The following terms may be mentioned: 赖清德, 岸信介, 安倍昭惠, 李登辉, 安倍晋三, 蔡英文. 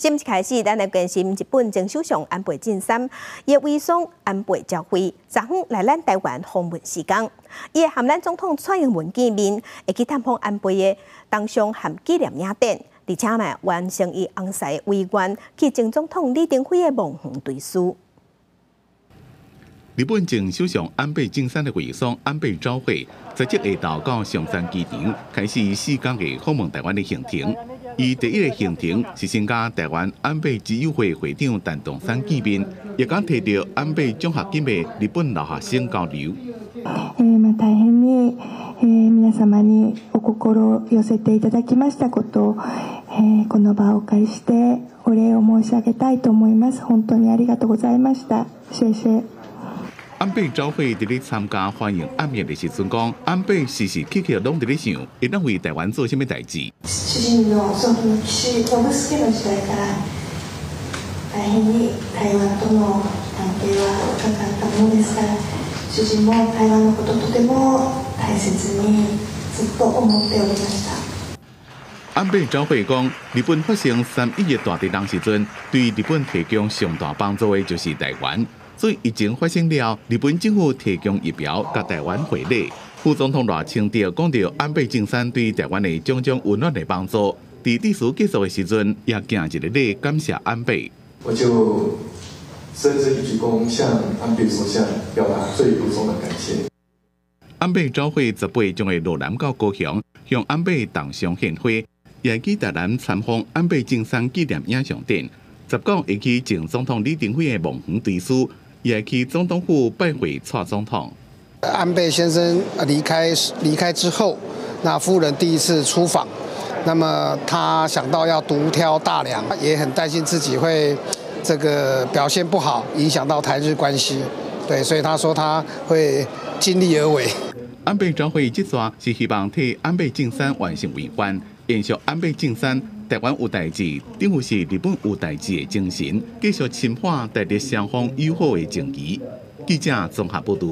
今日开始，咱来关心日本前首相安倍晋三，伊为送安倍昭惠，昨昏来咱台湾访问时间，伊含咱总统蔡英文见面，会去探访安倍的当上含纪念雅典，而且嘛完成伊昂婿的遗愿，去前总统李登辉的梦想追思。 日本前首相安倍晋三的遗孀安倍昭惠，在即下昼到松山机场开始4天的访问台湾的行程。伊第一个行程是先甲台湾安倍自由会会长陈同山见面，也敢提到安倍奖学金的日本留学生交流。ま大変に皆様にお心を寄せていただきましたことをこの場をお借りしてお礼を申し上げたいと思います。本当にありがとうございました。谢谢。 安倍昭惠伫咧参加欢迎暗夜的时阵讲，安倍时时刻刻拢伫咧想，会当为台湾做虾米代志。主人のその岸信介の時代から大変に台湾との関係は深かったものですから、主人も台湾のこととても大切にずっと思っておりました。 安倍昭惠讲，日本发生3.11大地震时阵，对日本提供上大帮助的就是台湾。 所以疫情发生了，日本政府提供疫苗甲台湾回礼。副总统赖清德讲到安倍晋三对台湾的种种温暖的帮助。在历史结束的时阵，也行一个礼感谢安倍。我就深深鞠躬向安倍首相表达最由衷的感谢。安倍昭惠18将会落南到高雄，向安倍同上献花，也去台南参访安倍晋三纪念影像展。19会去前总统李登辉的梦想追思。 也去总统府拜会蔡总统。安倍先生离开之后，那夫人第一次出访，那么他想到要独挑大梁，也很担心自己会这个表现不好，影响到台日关系。对，所以他说他会尽力而为。安倍昭惠这次是希望替安倍晋三完成遗愿，延续安倍晋三。 台湾有代志，等于是日本有代志的精神，继续深化台日双方友好的情谊。记者综合报道。